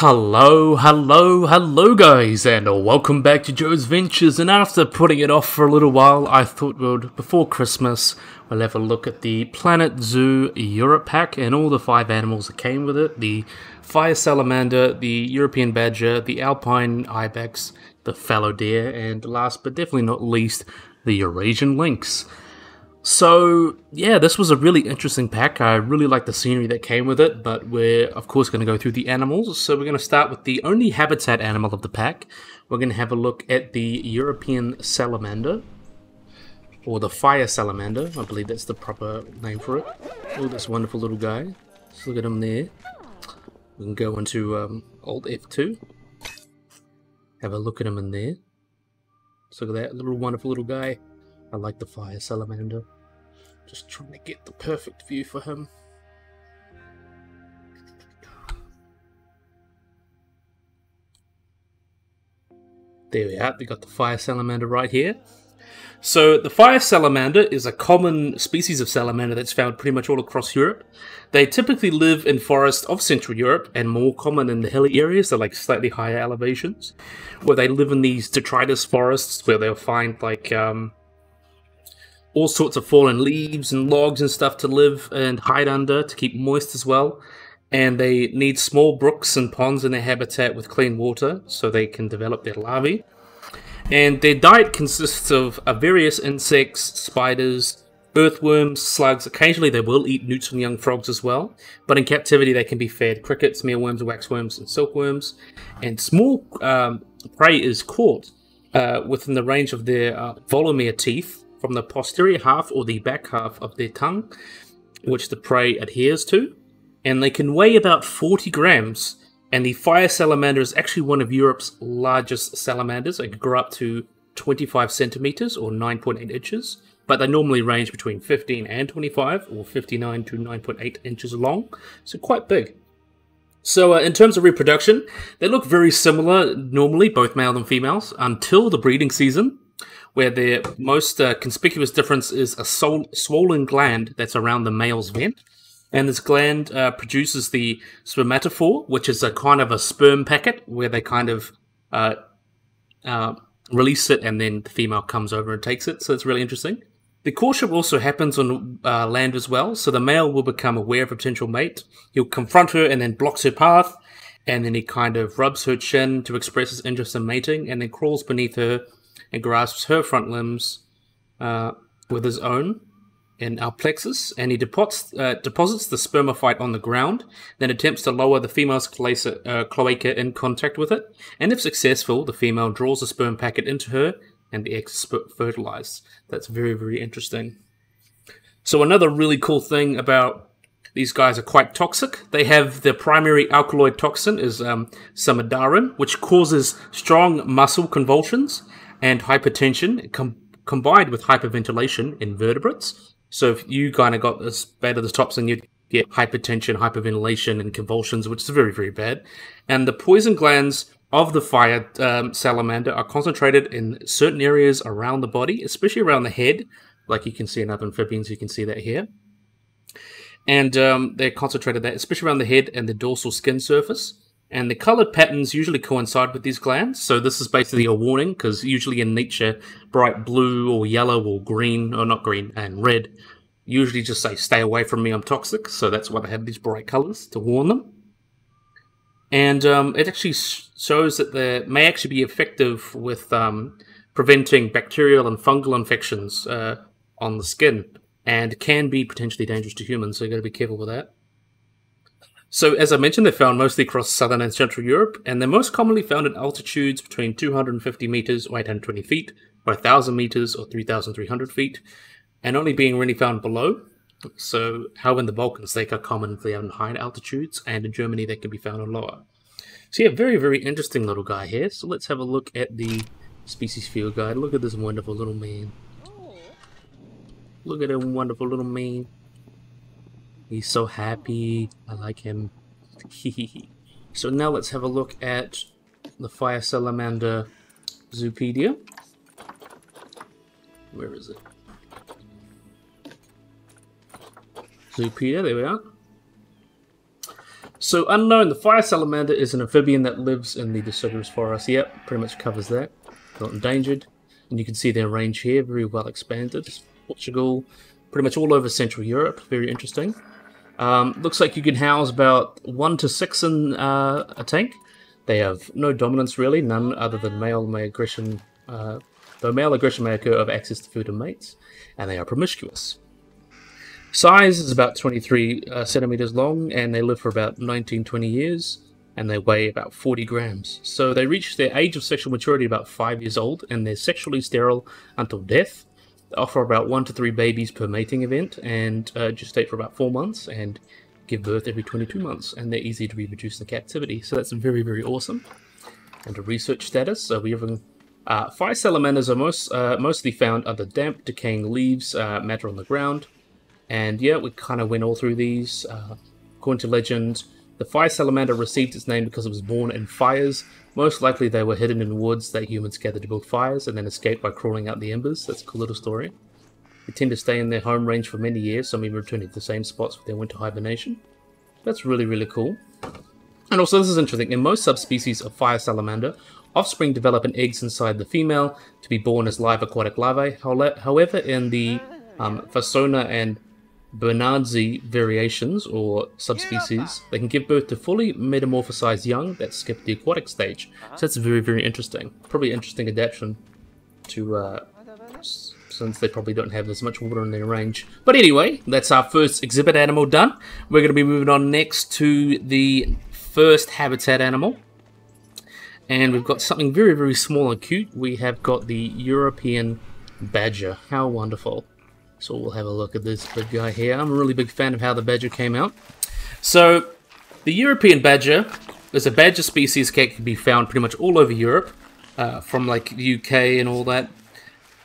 Hello guys, and welcome back to Joe's Ventures. And after putting it off for a little while, I thought before Christmas, we'll have a look at the Planet Zoo Europe Pack and all the 5 animals that came with it. The fire salamander, the European badger, the Alpine ibex, the fallow deer, and last but definitely not least, the Eurasian lynx. So, yeah, this was a really interesting pack. I really like the scenery that came with it, but we're, of course, going to go through the animals. So we're going to start with the only habitat animal of the pack. We're going to have a look at the European salamander, or the fire salamander. I believe that's the proper name for it. Oh, this wonderful little guy. Let's look at him there. We can go into Alt F2. Have a look at him in there. Let's look at that little wonderful little guy. I like the fire salamander. Just trying to get the perfect view for him. There we are, we got the fire salamander right here. So the fire salamander is a common species of salamander that's found pretty much all across Europe. They typically live in forests of Central Europe and more common in the hilly areas, so like slightly higher elevations, where they live in these detritus forests where they'll find like all sorts of fallen leaves and logs and stuff to live and hide under to keep moist as well. And they need small brooks and ponds in their habitat with clean water so they can develop their larvae. And their diet consists of various insects, spiders, earthworms, slugs. Occasionally they will eat newts and young frogs as well. But in captivity they can be fed crickets, mealworms, waxworms, and silkworms. And small prey is caught within the range of their volumere teeth, from the posterior half or the back half of their tongue, which the prey adheres to, and they can weigh about 40 grams, and the fire salamander is actually one of Europe's largest salamanders. They can grow up to 25 centimeters or 9.8 inches, but they normally range between 15 and 25 or 59 to 9.8 inches long, so quite big. So in terms of reproduction, they look very similar normally, both male and females, until the breeding season, where their most conspicuous difference is a swollen gland that's around the male's vent. And this gland produces the spermatophore, which is a kind of a sperm packet where they kind of release it and then the female comes over and takes it. So it's really interesting. The courtship also happens on land as well. So the male will become aware of a potential mate. He'll confront her and then blocks her path. And then he kind of rubs her chin to express his interest in mating and then crawls beneath her and grasps her front limbs with his own in our plexus, and he deposits the spermophyte on the ground, then attempts to lower the female's cloaca in contact with it, and if successful, the female draws the sperm packet into her, and the egg is fertilized. That's very, very interesting. So another really cool thing about these guys are quite toxic. They have their primary alkaloid toxin is samandarin, which causes strong muscle convulsions and hypertension combined with hyperventilation in vertebrates. So if you kind of got this bad at the tops, and you'd get hypertension, hyperventilation, and convulsions, which is very, very bad. And the poison glands of the fire salamander are concentrated in certain areas around the body, especially around the head, like you can see in other amphibians, you can see that here. And they're concentrated there, especially around the head and the dorsal skin surface. And the colored patterns usually coincide with these glands, so this is basically a warning, because usually in nature, bright blue or yellow or green, or not green, and red, usually just say, stay away from me, I'm toxic, so that's why they have these bright colors, to warn them. And it actually shows that they may actually be effective with preventing bacterial and fungal infections on the skin, and can be potentially dangerous to humans, so you've got to be careful with that. So, as I mentioned, they're found mostly across southern and central Europe, and they're most commonly found at altitudes between 250 meters or 820 feet, or 1,000 meters or 3,300 feet, and only being really found below. So, how in the Balkans they are commonly found in high altitudes, and in Germany they can be found on lower. So, yeah, very, very interesting little guy here. So, let's have a look at the species field guide. Look at this wonderful little man. Look at him, wonderful little man. He's so happy. I like him. So now let's have a look at the fire salamander zoopedia. Where is it? Zoopedia, there we are. So unknown, the fire salamander is an amphibian that lives in the deciduous forest. Yep, pretty much covers that. Not endangered. And you can see their range here, very well expanded. Portugal, pretty much all over Central Europe. Very interesting. Looks like you can house about 1 to 6 in a tank. They have no dominance really, none other than male aggression may occur over access to food and mates, and they are promiscuous. Size is about 23 centimeters long, and they live for about 19-20 years, and they weigh about 40 grams. So they reach their age of sexual maturity about 5 years old, and they're sexually sterile until death. They offer about 1 to 3 babies per mating event, and gestate for about 4 months, and give birth every 22 months, and they're easy to reproduce in captivity. So that's very, very awesome. And a research status, so we have fire salamanders are mostly found under damp, decaying leaves, matter on the ground. And yeah, we kind of went all through these. According to legend, the fire salamander received its name because it was born in fires. Most likely they were hidden in woods that humans gathered to build fires and then escaped by crawling out the embers. That's a cool little story. They tend to stay in their home range for many years, some even returning to the same spots for their winter hibernation. That's really, really cool. And also this is interesting, in most subspecies of fire salamander, offspring develop in eggs inside the female to be born as live aquatic larvae. However, in the Fasona and Bernardzi variations or subspecies, they can give birth to fully metamorphosized young that skip the aquatic stage. So that's very, very interesting. Probably an interesting adaptation to, since they probably don't have as much water in their range. But anyway, that's our first exhibit animal done. We're going to be moving on next to the first habitat animal. And we've got something very, very small and cute. We have got the European badger. How wonderful. So we'll have a look at this big guy here. I'm a really big fan of how the badger came out. So the European badger is a badger species that can be found pretty much all over Europe, from like the UK and all that.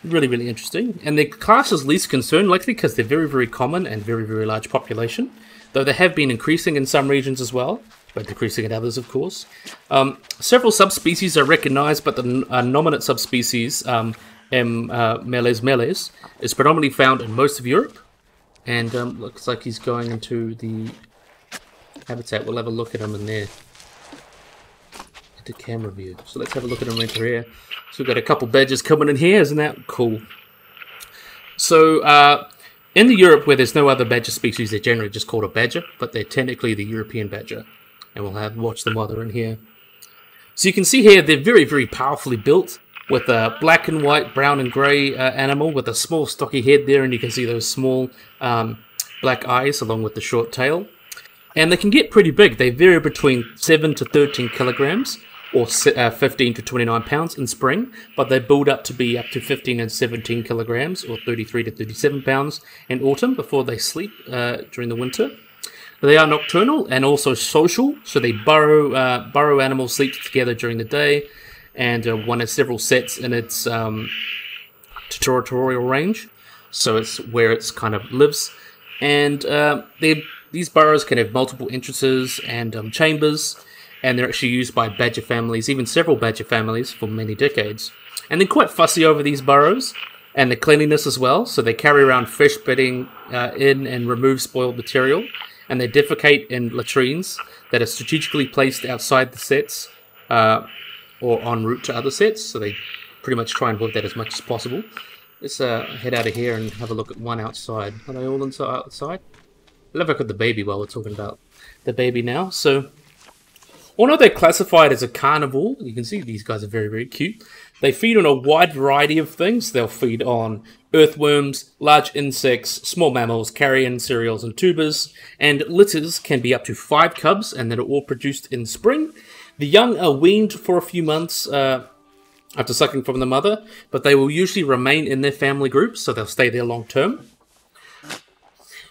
Really, really interesting. And their class is least concern, likely because they're very, very common and very, very large population. Though they have been increasing in some regions as well, but decreasing in others, of course. Several subspecies are recognized, but the nominate subspecies, Meles meles, is predominantly found in most of Europe. And looks like he's going into the habitat. We'll have a look at him in there. To camera view. So let's have a look at him right here. So we've got a couple badgers coming in here. Isn't that cool? So in the Europe where there's no other badger species, they're generally just called a badger, but they're technically the European badger. And we'll have watch them while they're in here. So you can see here they're very, very powerfully built with a black and white, brown and grey animal with a small stocky head there, and you can see those small black eyes along with the short tail. And they can get pretty big. They vary between 7 to 13 kilograms, or 15 to 29 pounds in spring, but they build up to be up to 15 and 17 kilograms, or 33 to 37 pounds in autumn before they sleep during the winter. They are nocturnal and also social, so they burrow animals sleep together during the day, and one has several sets in its territorial range, so it's where it's kind of lives. And these burrows can have multiple entrances and chambers, and they're actually used by badger families, even several badger families, for many decades. And they're quite fussy over these burrows and the cleanliness as well, so they carry around fresh bedding in and remove spoiled material, and they defecate in latrines that are strategically placed outside the sets or en route to other sets, so they pretty much try and avoid that as much as possible. Let's head out of here and have a look at one outside. Are they all outside? I'll have a look at the baby while we're talking about the baby now. So, although they're classified as a carnivore, you can see these guys are very, very cute. They feed on a wide variety of things. They'll feed on earthworms, large insects, small mammals, carrion, cereals, and tubers. And litters can be up to 5 cubs, and they're all produced in spring. The young are weaned for a few months after sucking from the mother, but they will usually remain in their family groups, so they'll stay there long term.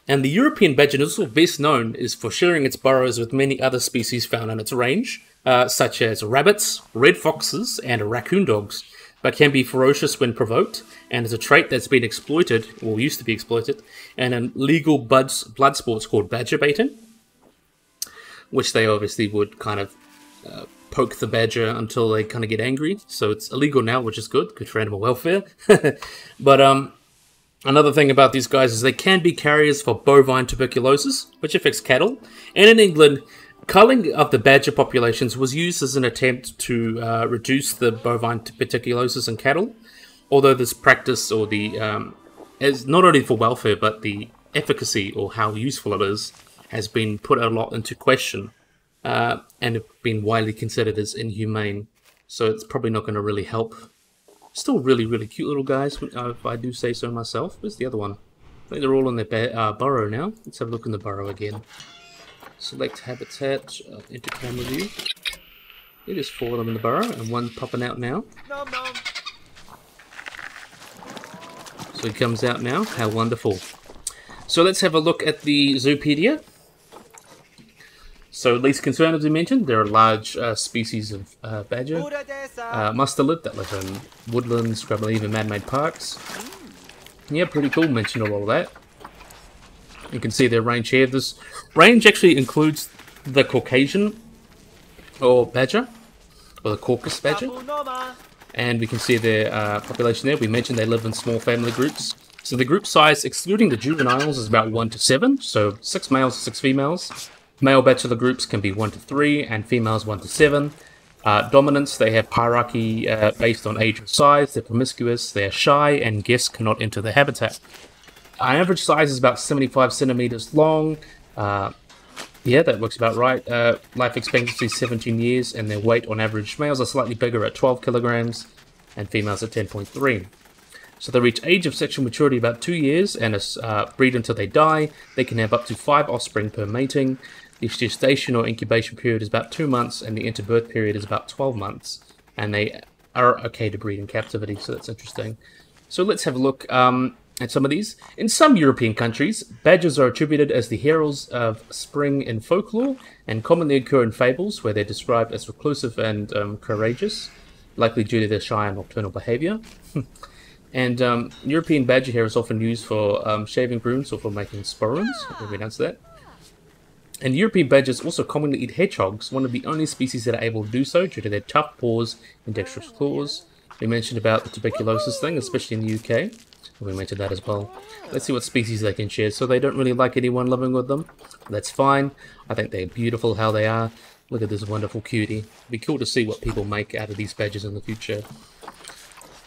And the European badger is also best known for sharing its burrows with many other species found in its range, such as rabbits, red foxes, and raccoon dogs, but can be ferocious when provoked, and is a trait that's been exploited, or used to be exploited, in illegal blood sports called badger baiting, which they obviously would kind of poke the badger until they kind of get angry. So it's illegal now, which is good for animal welfare. But another thing about these guys is they can be carriers for bovine tuberculosis, which affects cattle. And in England, Culling of the badger populations was used as an attempt to reduce the bovine tuberculosis in cattle, although this practice, or the as not only for welfare but the efficacy or how useful it is, has been put a lot into question and been widely considered as inhumane. So it's probably not going to really help. Still really, really cute little guys, if I do say so myself. Where's the other one? I think they're all in their burrow now. Let's have a look in the burrow again. Select habitat, enter camera view. You just four of them in the burrow, and one's popping out now. Nom, nom. So he comes out now. How wonderful. So let's have a look at the Zoopedia. So least concern, as we mentioned, there are large species of badger, mustelid that live in woodlands, scrub, and even man-made parks. Yeah, pretty cool, mentioned all of that. You can see their range here. This range actually includes the Caucasian or badger, or the Caucasus badger. And we can see their population there. We mentioned they live in small family groups. So the group size, excluding the juveniles, is about 1 to 7. So 6 males, 6 females. Male bachelor groups can be 1 to 3 and females 1 to 7. Dominance, they have hierarchy based on age or size. They're promiscuous, they're shy, and guests cannot enter the habitat. Our average size is about 75 centimeters long. Yeah, that looks about right. Life expectancy is 17 years, and their weight on average, males are slightly bigger at 12 kilograms and females at 10.3. So they reach age of sexual maturity about 2 years and breed until they die. They can have up to 5 offspring per mating. The gestation or incubation period is about 2 months, and the interbirth period is about 12 months. And they are okay to breed in captivity, so that's interesting. So let's have a look at some of these. In some European countries, badgers are attributed as the heroes of spring in folklore and commonly occur in fables where they're described as reclusive and courageous, likely due to their shy and nocturnal behavior. And European badger hair is often used for shaving brooms or for making sporrans. I think we announced that. And European badgers also commonly eat hedgehogs, one of the only species that are able to do so due to their tough paws and dexterous claws. We mentioned about the tuberculosis thing, especially in the UK. We mentioned that as well. Let's see what species they can share. So they don't really like anyone living with them. That's fine. I think they're beautiful how they are. Look at this wonderful cutie. It'd be cool to see what people make out of these badgers in the future.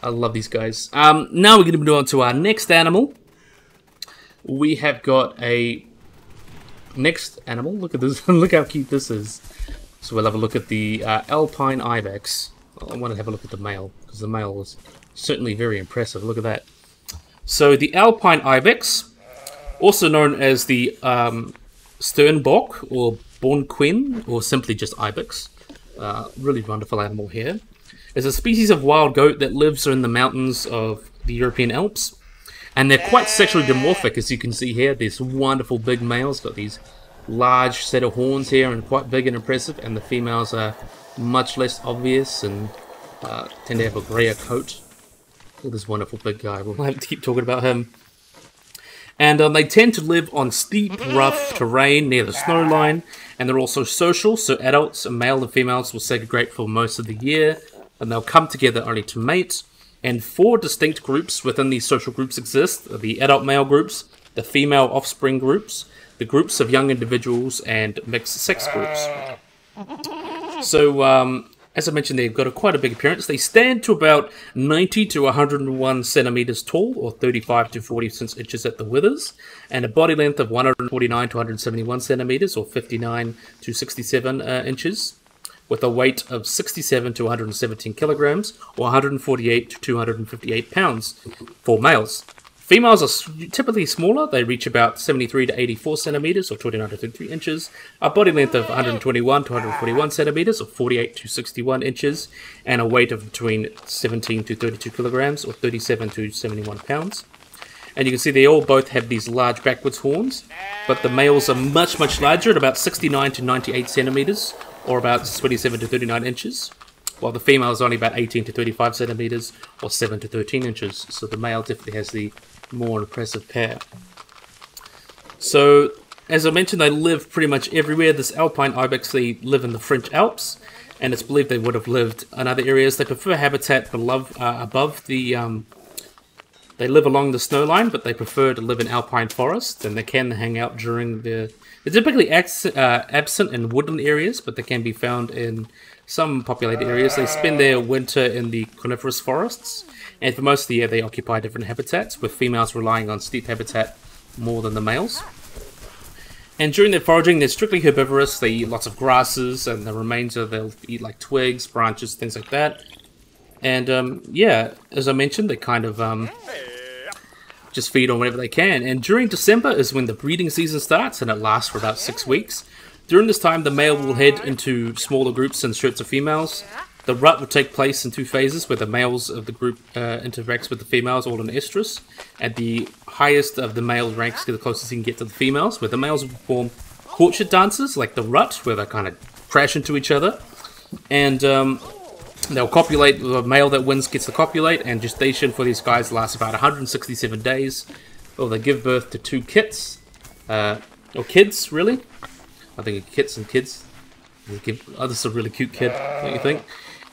I love these guys. Now we're going to move on to our next animal. We have got a next animal. Look at this. Look how cute this is. So we'll have a look at the Alpine ibex. I want to have a look at the male, because the male is certainly very impressive. Look at that. So the Alpine ibex, also known as the steinbock or bornquin, or simply just ibex. Really wonderful animal here. It's a species of wild goat that lives in the mountains of the European Alps, and they're quite sexually dimorphic, as you can see here. This wonderful big male's got these large set of horns here, and quite big and impressive, and the females are much less obvious and tend to have a greyer coat. Look at this wonderful big guy. We'll have to keep talking about him. And they tend to live on steep, rough terrain near the snow line, and they're also social, so adults, male and females, will segregate for most of the year, and they'll come together only to mate. And 4 distinct groups within these social groups exist: the adult male groups, the female offspring groups, the groups of young individuals, and mixed sex groups. So, as I mentioned, they've got quite a big appearance. They stand to about 90 to 101 centimeters tall, or 35 to 40 inches at the withers, and a body length of 149 to 171 centimeters, or 59 to 67 inches. With a weight of 67 to 117 kilograms, or 148 to 258 pounds for males. Females are typically smaller. They reach about 73 to 84 centimeters, or 29 to 33 inches, a body length of 121 to 141 centimeters, or 48 to 61 inches, and a weight of between 17 to 32 kilograms, or 37 to 71 pounds. And you can see they all both have these large backwards horns, but the males are much, much larger at about 69 to 98 centimeters, or about 27 to 39 inches, while the female is only about 18 to 35 centimeters, or 7 to 13 inches. So the male definitely has the more impressive pair. So, as I mentioned, they live pretty much everywhere. This Alpine ibex, they live in the French Alps, and it's believed they would have lived in other areas. They prefer habitat above the... They live along the snow line, but they prefer to live in alpine forests, and they can hang out during the They're typically absent in woodland areas, but they can be found in some populated areas. They spend their winter in the coniferous forests, and for most of the year they occupy different habitats, with females relying on steep habitat more than the males. And during their foraging, they're strictly herbivorous. They eat lots of grasses, and the remains of they'll eat like twigs, branches, things like that. And yeah, as I mentioned, they kind of just feed on whatever they can. And during December is when the breeding season starts, and it lasts for about 6 weeks. During this time, the male will head into smaller groups and strips of females. The rut will take place in two phases, where the males of the group interacts with the females, all in estrus. At the highest of the male ranks, the closest he can get to the females, where the males will perform courtship dances, like the rut, where they kind of crash into each other. And they'll copulate. The male that wins gets to copulate, and gestation for these guys lasts about 167 days. Well, they give birth to two kits, or kids, really. I think kits and kids. Oh, this is a really cute kid, don't you think?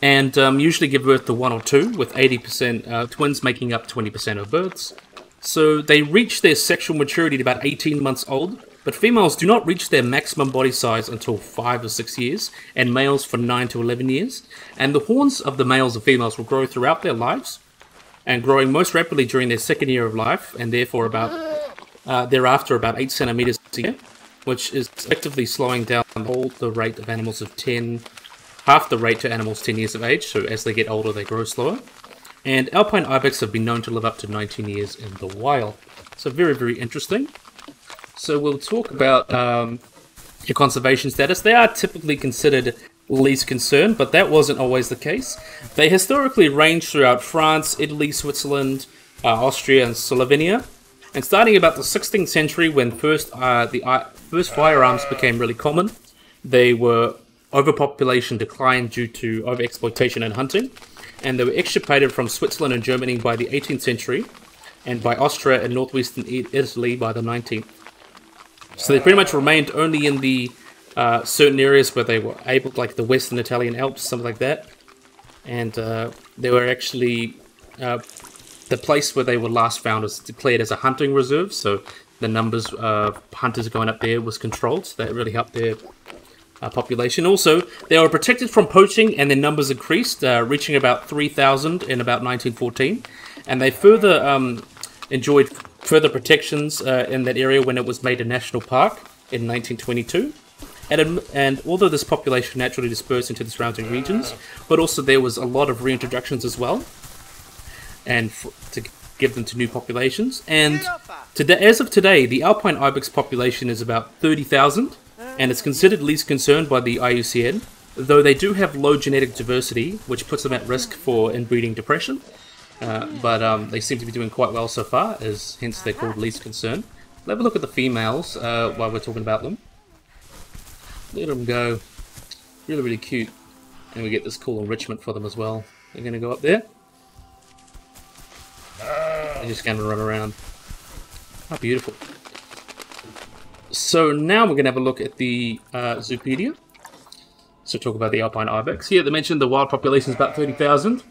And usually give birth to one or two, with 80% twins making up 20% of births. So they reach their sexual maturity at about 18 months old, but females do not reach their maximum body size until 5 or 6 years, and males for 9 to 11 years. And the horns of the males and females will grow throughout their lives, and growing most rapidly during their second year of life, and therefore thereafter about 8 centimeters a year, which is effectively slowing down the rate of animals of 10, half the rate to animals 10 years of age, so as they get older they grow slower. And Alpine ibex have been known to live up to 19 years in the wild. So very, very interesting. So we'll talk about your conservation status. They are typically considered least concern, but that wasn't always the case. They historically ranged throughout France, Italy, Switzerland, Austria and Slovenia. And starting about the 16th century, when first firearms became really common, they were overpopulation declined due to overexploitation and hunting, and they were extirpated from Switzerland and Germany by the 18th century, and by Austria and northwestern Italy by the 19th. So they pretty much remained only in the certain areas where they were able, like the western Italian Alps, something like that, and they were actually the place where they were last found was declared as a hunting reserve, so the numbers of hunters going up there was controlled, so that really helped their population. Also, they were protected from poaching, and their numbers increased, reaching about 3,000 in about 1914. And they further enjoyed further protections in that area when it was made a national park in 1922. And although this population naturally dispersed into the surrounding regions, but also there was a lot of reintroductions as well, and to give them to new populations. And today, as of today, the Alpine ibex population is about 30,000, and it's considered least concerned by the IUCN, though they do have low genetic diversity, which puts them at risk for inbreeding depression. But they seem to be doing quite well so far, as hence they're called least concern. Let's have a look at the females while we're talking about them. Let them go. Really, really cute. And we get this cool enrichment for them as well. They're going to go up there. They're just going to run around. How beautiful. So now we're going to have a look at the Zoopedia. So talk about the Alpine ibex. Here they mentioned the wild population is about 30,000.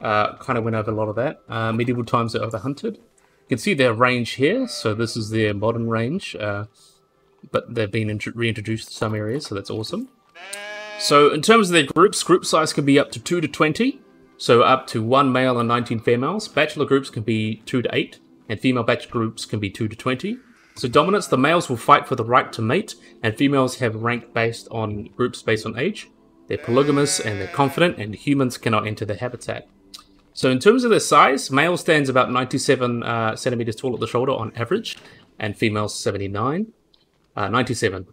Kind of went over a lot of that. Medieval times they overhunted. You can see their range here. So this is their modern range. But they've been reintroduced to some areas, so that's awesome. So in terms of their groups, group size can be up to 2 to 20. So up to 1 male and 19 females. Bachelor groups can be 2 to 8. And female bachelor groups can be 2 to 20. So dominance, the males will fight for the right to mate, and females have rank based on groups based on age. They're polygamous and they're confident, and humans cannot enter their habitat. So in terms of their size, male stands about 97 centimeters tall at the shoulder on average, and females 79. 97,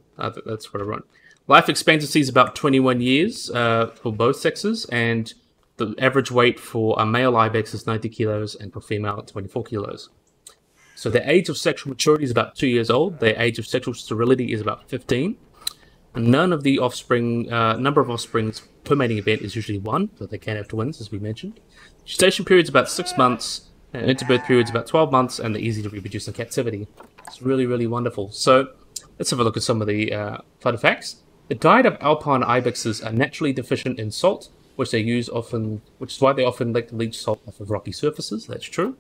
that's what I wrote. Life expectancy is about 21 years for both sexes, and the average weight for a male ibex is 90 kilos, and for female 24 kilos. So their age of sexual maturity is about 2 years old. Their age of sexual sterility is about 15. None of the offspring, number of offsprings per mating event is usually 1, so they can have twins, as we mentioned. Gestation period is about 6 months, and interbirth period is about 12 months, and they're easy to reproduce in captivity. It's really, really wonderful. So let's have a look at some of the fun facts. The diet of Alpine ibexes are naturally deficient in salt, which is why they often like to leach salt off of rocky surfaces. That's true.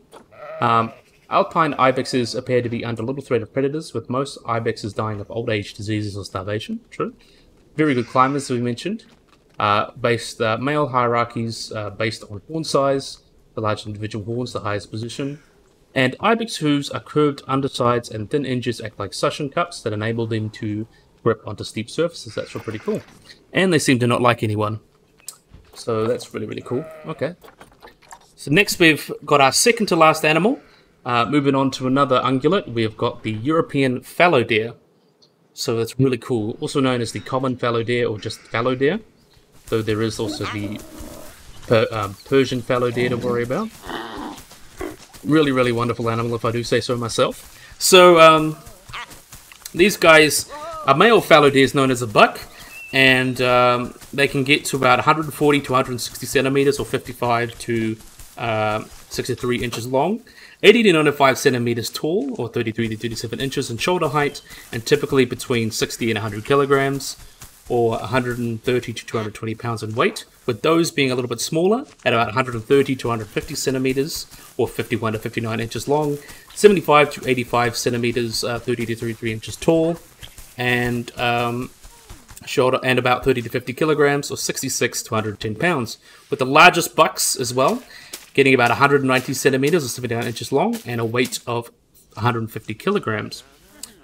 Alpine ibexes appear to be under little threat of predators, with most ibexes dying of old age, diseases, or starvation. True. Very good climbers, as we mentioned. Male hierarchies based on horn size. The larger individual horns, the highest position. And ibex hooves are curved undersides, and thin edges act like suction cups that enable them to grip onto steep surfaces. That's pretty cool. And they seem to not like anyone. So that's really, really cool. Okay. So next we've got our second to last animal. Moving on to another ungulate, we've got the European fallow deer. So that's really cool. Also known as the common fallow deer or just fallow deer. Though there is also the Persian fallow deer to worry about. Really, really wonderful animal, if I do say so myself. So, these guys, a male fallow deer is known as a buck, and they can get to about 140 to 160 centimeters, or 55 to 63 inches long, 80 to 95 centimeters tall, or 33 to 37 inches in shoulder height, and typically between 60 and 100 kilograms, or 130 to 220 pounds in weight, with those being a little bit smaller, at about 130 to 150 centimeters, or 51 to 59 inches long, 75 to 85 centimeters, 30 to 33 inches tall, and about 30 to 50 kilograms, or 66 to 110 pounds, with the largest bucks as well, getting about 190 centimeters, or 79 inches long, and a weight of 150 kilograms.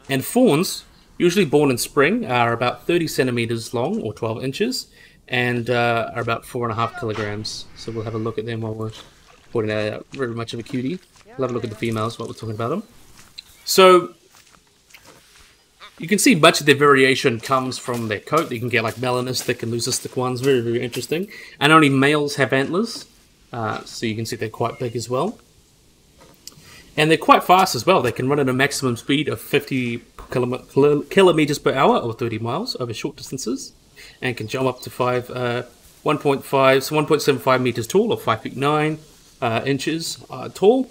And fawns, usually born in spring, are about 30 centimeters long, or 12 inches, and are about 4.5 kilograms. So we'll have a look at them while we're pointing that out. Very much of a cutie. We'll have a look at the females while we're talking about them. So you can see much of their variation comes from their coat. You can get like melanistic and leucistic ones. Very, very interesting. And only males have antlers, so you can see they're quite big as well. And they're quite fast as well. They can run at a maximum speed of 50 kilometers per hour, or 30 miles, over short distances, and can jump up to 1.75 meters tall, or 5'9" inches tall,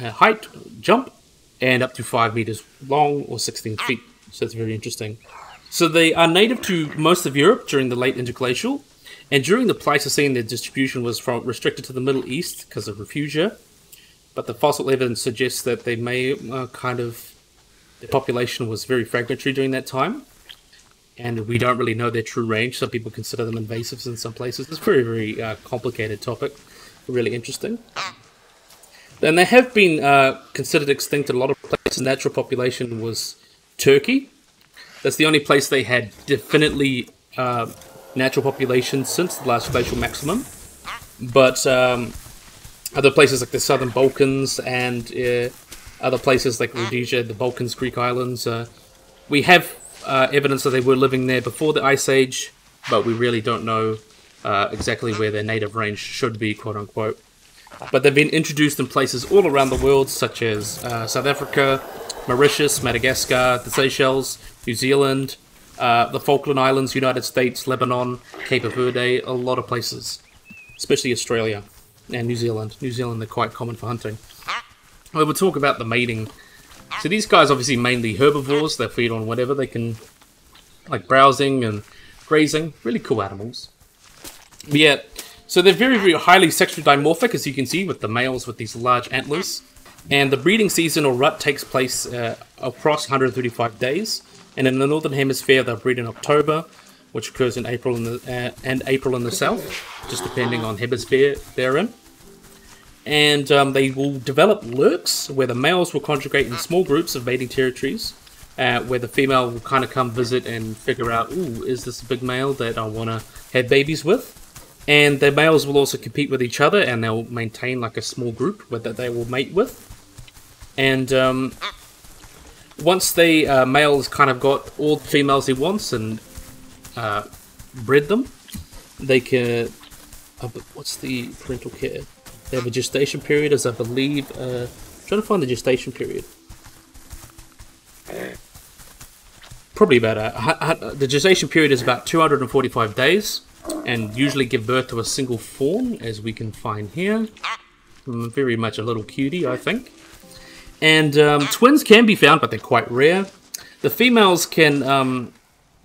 height jump, and up to 5 meters long, or 16 feet. So it's very interesting. So they are native to most of Europe during the late interglacial, and during the Pleistocene, their distribution was restricted to the Middle East because of refugia. But the fossil evidence suggests that they may the population was very fragmentary during that time, and we don't really know their true range. Some people consider them invasives in some places. It's a very, very complicated topic, really interesting. And they have been considered extinct in a lot of places. The natural population was Turkey. That's the only place they had definitely natural population since the last glacial maximum. But other places like the Southern Balkans and other places like Rhodesia, the Balkans, Greek islands. We have evidence that they were living there before the Ice Age, but we really don't know exactly where their native range should be, quote-unquote. But they've been introduced in places all around the world, such as South Africa, Mauritius, Madagascar, the Seychelles, New Zealand, the Falkland Islands, United States, Lebanon, Cape Verde, a lot of places, especially Australia and New Zealand. New Zealand, they're quite common for hunting. We'll talk about the mating. So these guys obviously mainly herbivores. They feed on whatever they can, like browsing and grazing. Really cool animals. But yeah, so they're very, very highly sexually dimorphic, as you can see, with the males with these large antlers. And the breeding season or rut takes place across 135 days. And in the Northern Hemisphere, they'll breed in October, which occurs in April in the South, just depending on hemisphere they're in. And they will develop lurks, where the males will congregate in small groups of mating territories, where the female will kind of come visit and figure out, ooh, is this a big male that I want to have babies with? And the males will also compete with each other, and they'll maintain like a small group that they will mate with. And once the males kind of got all the females he wants and bred them, they can... but what's the parental care? They have a gestation period, as I believe, trying to find the gestation period. Probably about, the gestation period is about 245 days, and usually give birth to a single fawn, as we can find here. Very much a little cutie, I think. And twins can be found, but they're quite rare. The females can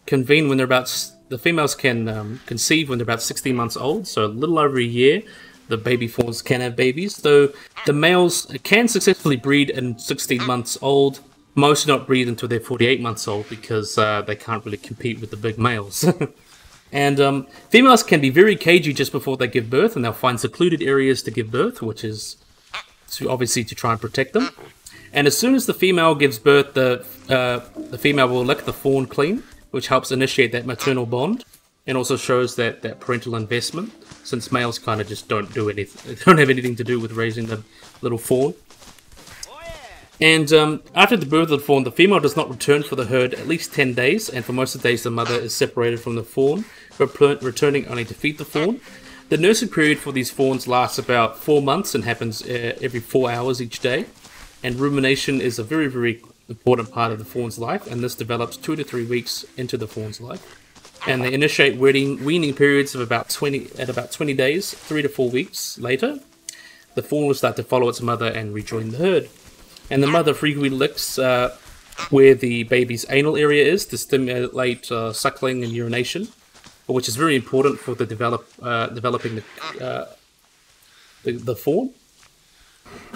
convene when they're about... The females can conceive when they're about 16 months old, so a little over a year. the baby fawns can have babies, though the males can successfully breed in 16 months old. Most do not breed until they're 48 months old because they can't really compete with the big males. And females can be very cagey just before they give birth, and they'll find secluded areas to give birth, which is obviously to try and protect them. And as soon as the female gives birth, the female will lick the fawn clean, which helps initiate that maternal bond, and also shows that, parental investment, since males kind of just don't do anything, don't have anything to do with raising the little fawn. And after the birth of the fawn, the female does not return for the herd at least 10 days, and for most of the days the mother is separated from the fawn, returning only to feed the fawn. The nursing period for these fawns lasts about 4 months and happens every 4 hours each day. And rumination is a very, very important part of the fawn's life, and this develops 2 to 3 weeks into the fawn's life. And they initiate weaning periods of about 20 days, 3 to 4 weeks later. The fawn will start to follow its mother and rejoin the herd. And the mother frequently licks where the baby's anal area is to stimulate suckling and urination, which is very important for the developing the fawn.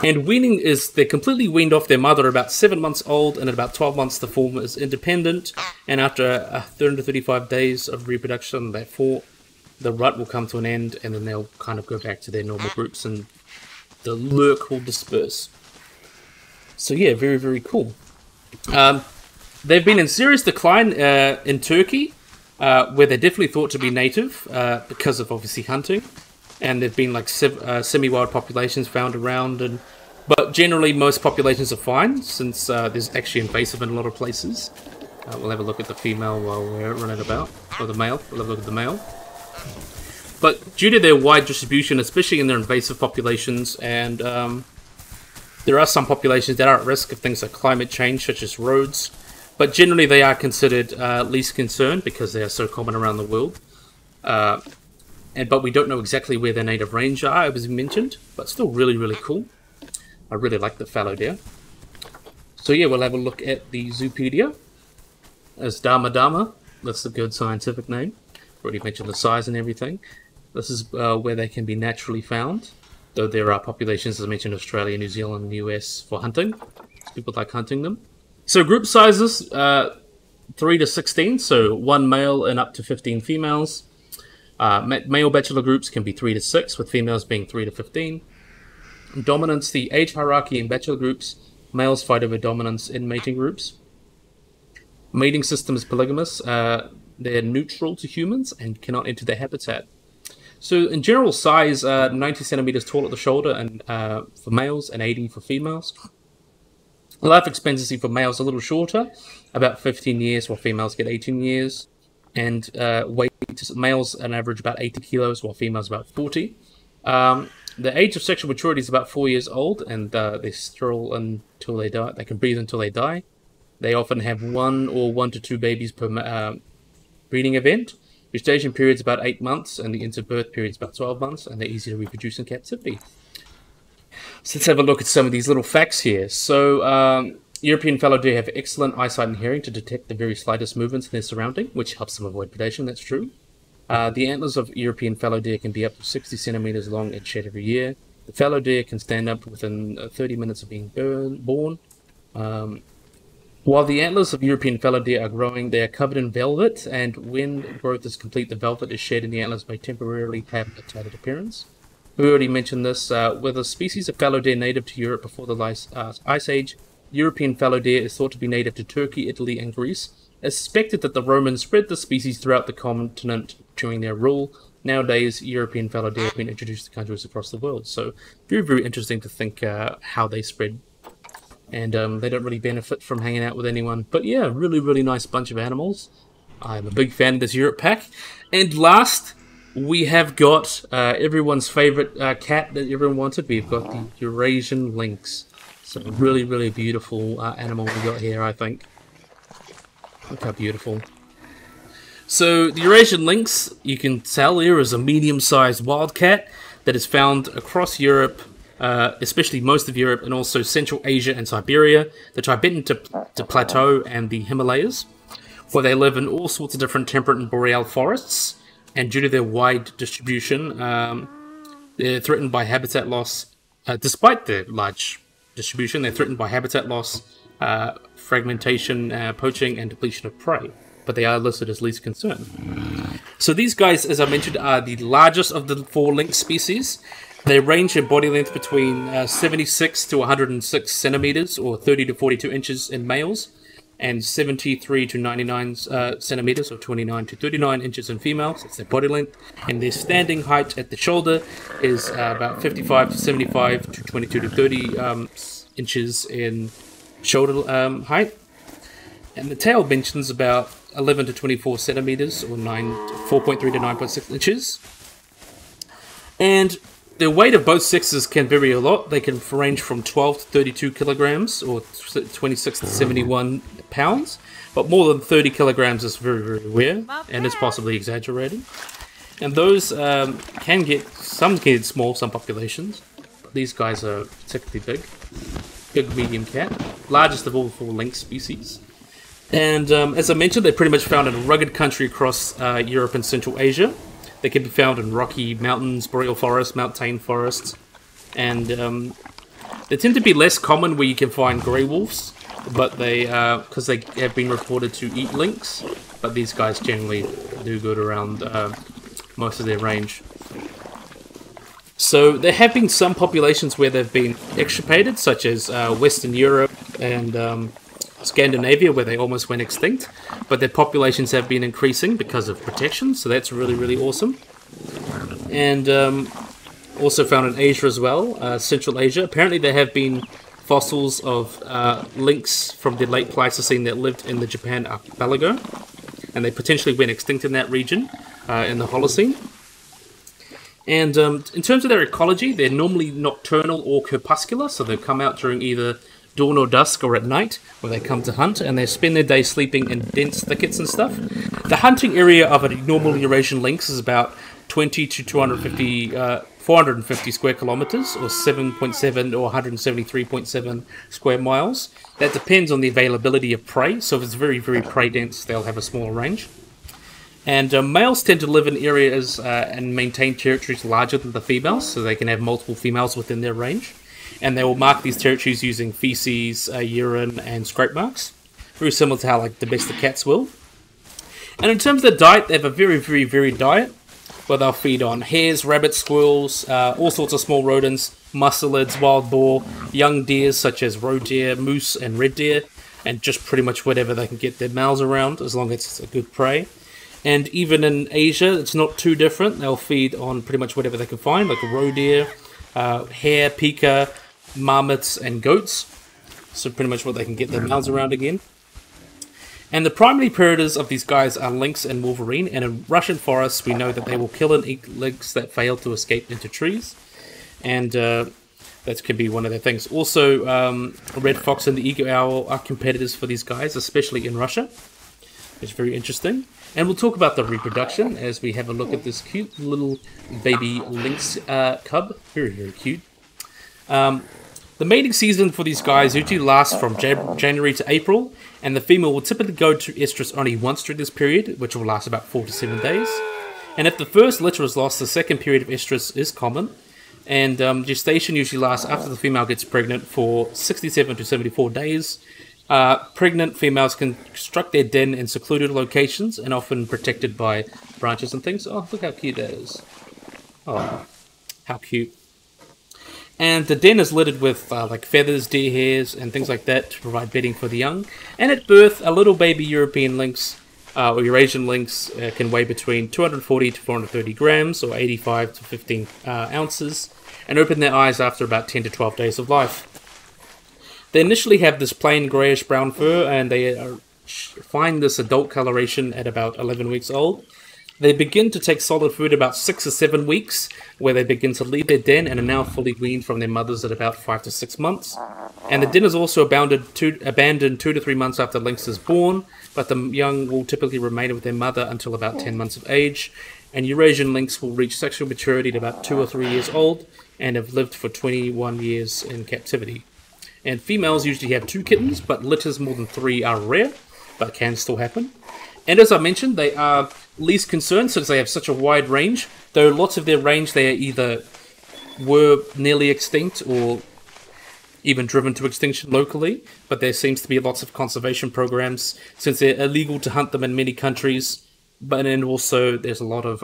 And weaning is, they're completely weaned off their mother about 7 months old, and at about 12 months the fawn is independent, and after 30 to 35 days of reproduction, the rut will come to an end, and then they'll kind of go back to their normal groups, and the lurk will disperse. So yeah, very, very cool. They've been in serious decline in Turkey, where they're definitely thought to be native, because of obviously hunting. And there've been like semi-wild populations found around, but generally most populations are fine, since there's actually invasive in a lot of places. We'll have a look at the female while we're running about, or the male. We'll have a look at the male. But due to their wide distribution, especially in their invasive populations, and there are some populations that are at risk of things like climate change, such as roads. But generally, they are considered least concern because they are so common around the world. But we don't know exactly where their native range are, as we mentioned, but still really, really cool. I really like the fallow deer. So yeah, we'll have a look at the Zoopedia. As Dama Dama, that's the good scientific name. Already mentioned the size and everything. This is where they can be naturally found, though there are populations, as I mentioned, Australia, New Zealand, and the US for hunting. People like hunting them. So group sizes, 3 to 16, so 1 male and up to 15 females. Male bachelor groups can be 3 to 6, with females being 3 to 15. Dominance, the age hierarchy in bachelor groups, males fight over dominance in mating groups. Mating system is polygamous, they're neutral to humans and cannot enter their habitat. So in general size, 90 centimeters tall at the shoulder and for males and 80 for females. Life expectancy for males a little shorter, about 15 years, while females get 18 years. And weight, males on average about 80 kilos, while females about 40. The age of sexual maturity is about 4 years old, and they're sterile until they die. They can breathe until they die. They often have 1 or 1 to 2 babies per breeding event. Gestation period is about 8 months, and the interbirth period is about 12 months, and they're easy to reproduce in captivity. So let's have a look at some of these little facts here. So, European fallow deer have excellent eyesight and hearing to detect the very slightest movements in their surrounding, which helps them avoid predation, that's true. The antlers of European fallow deer can be up to 60 centimeters long and shed every year. The fallow deer can stand up within 30 minutes of being born. While the antlers of European fallow deer are growing, they are covered in velvet, and when growth is complete, the velvet is shed and the antlers may temporarily have a tattered appearance. We already mentioned this, with a species of fallow deer native to Europe before the Ice Age, European fallow deer is thought to be native to Turkey, Italy, and Greece. It's suspected that the Romans spread the species throughout the continent during their rule. Nowadays, European fallow deer have been introduced to countries across the world. So, very, very interesting to think how they spread. And they don't really benefit from hanging out with anyone. But yeah, really, really nice bunch of animals. I'm a big fan of this Europe pack. And last, we have got everyone's favorite cat that everyone wanted. We've got the Eurasian lynx. So really, really beautiful animal we got here, I think. Look how beautiful. So the Eurasian lynx, you can tell here, is a medium-sized wild cat that is found across Europe, especially most of Europe, and also Central Asia and Siberia, the Tibetan Plateau, and the Himalayas, where they live in all sorts of different temperate and boreal forests. And due to their wide distribution, They're threatened by habitat loss. Despite their large distribution, they're threatened by habitat loss, fragmentation, poaching, and depletion of prey. But they are listed as least concern. So these guys, as I mentioned, are the largest of the 4 lynx species. They range in body length between 76 to 106 centimeters, or 30 to 42 inches in males, and 73 to 99 centimeters, or 29 to 39 inches in females. That's their body length. And their standing height at the shoulder is about 55 to 75 to 22 to 30 inches in shoulder height. And the tail mentions about 11 to 24 centimeters, or 4.3 to 9.6 inches. And the weight of both sexes can vary a lot. They can range from 12 to 32 kilograms, or 26 to 71 pounds. But more than 30 kilograms is very, very rare, and it's possibly exaggerated. And those can get small, some populations. But these guys are typically big. Big medium cat, largest of all 4 lynx species. And as I mentioned, they're pretty much found in a rugged country across Europe and Central Asia. They can be found in rocky mountains, boreal forests, mountain forests, and they tend to be less common where you can find grey wolves, but they, because they have been reported to eat lynx, but these guys generally do good around most of their range. So there have been some populations where they've been extirpated, such as Western Europe and Scandinavia, where they almost went extinct, but their populations have been increasing because of protection, so that's really, really awesome. And also found in Asia as well, Central Asia. Apparently there have been fossils of lynx from the late Pleistocene that lived in the Japan archipelago, and they potentially went extinct in that region in the Holocene. And in terms of their ecology, they're normally nocturnal or crepuscular, so they come out during either dawn or dusk or at night, where they come to hunt, and they spend their day sleeping in dense thickets and stuff. The hunting area of a normal Eurasian lynx is about 20 to 450 square kilometers, or 7.7 or 173.7 square miles. That depends on the availability of prey, so if it's very, very prey dense, they'll have a smaller range. And males tend to live in areas and maintain territories larger than the females, so they can have multiple females within their range. And they will mark these territories using feces, urine, and scrape marks. Very similar to how like domestic cats will. And in terms of the diet, they have a very, very varied diet, where they'll feed on hares, rabbits, squirrels, all sorts of small rodents, mustelids, wild boar, young deer such as roe deer, moose, and red deer, and just pretty much whatever they can get their mouths around, as long as it's a good prey. And even in Asia, it's not too different. They'll feed on pretty much whatever they can find, like roe deer, hare, pika, marmots, and goats. So pretty much what they can get their mouths around again. And the primary predators of these guys are lynx and wolverine, and in Russian forests we know that they will kill and eat lynx that fail to escape into trees, and that could be one of their things. Also, red fox and the eagle owl are competitors for these guys, especially in Russia. It's very interesting. And we'll talk about the reproduction as we have a look at this cute little baby lynx cub. Very, very cute. The mating season for these guys usually lasts from January to April, and the female will typically go to estrus only once during this period, which will last about 4 to 7 days. And if the first litter is lost, the second period of estrus is common, and gestation usually lasts after the female gets pregnant for 67 to 74 days. Pregnant females can construct their den in secluded locations and often protected by branches and things. Oh, look how cute that is. Oh, how cute. And the den is littered with like feathers, deer hairs, and things like that to provide bedding for the young. And at birth, a little baby European lynx or Eurasian lynx can weigh between 240 to 430 grams, or 85 to 15 ounces, and open their eyes after about 10 to 12 days of life. They initially have this plain greyish-brown fur, and they find this adult coloration at about 11 weeks old. They begin to take solid food about 6 or 7 weeks, where they begin to leave their den and are now fully weaned from their mothers at about 5 to 6 months. And the den is also abandoned 2 to 3 months after lynx is born, but the young will typically remain with their mother until about 10 months of age. And Eurasian lynx will reach sexual maturity at about 2 or 3 years old, and have lived for 21 years in captivity. And females usually have 2 kittens, but litters more than 3 are rare, but can still happen. And as I mentioned, they are least concerned since they have such a wide range, though lots of their range they are either were nearly extinct or even driven to extinction locally, but there seems to be lots of conservation programs since they're illegal to hunt them in many countries. But then also there's a lot of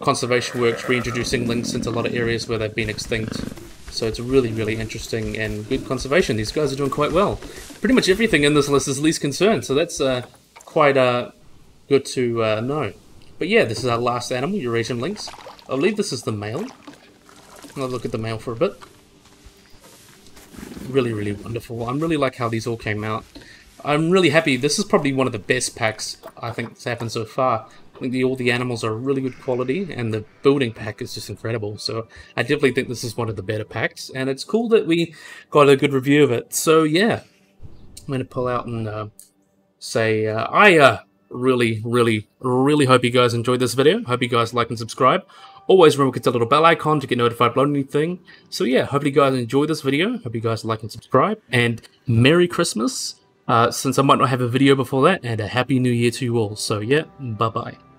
conservation work reintroducing lynx into a lot of areas where they've been extinct. So it's really, really interesting and good conservation. These guys are doing quite well. Pretty much everything in this list is least concern, so that's quite good to know. But yeah, this is our last animal, Eurasian lynx. I believe this is the male. I'll look at the male for a bit. Really, really wonderful. I really like how these all came out. I'm really happy. This is probably one of the best packs I think that's happened so far. I think all the animals are really good quality, and the building pack is just incredible. So I definitely think this is one of the better packs, and it's cool that we got a good review of it. So yeah, I'm going to pull out and say I really, really, really hope you guys enjoyed this video. Hope you guys like and subscribe. Always remember to hit the little bell icon to get notified about anything. So yeah, hope you guys enjoy this video. Hope you guys like and subscribe. And Merry Christmas, since I might not have a video before that. And a Happy New Year to you all. So yeah, bye-bye.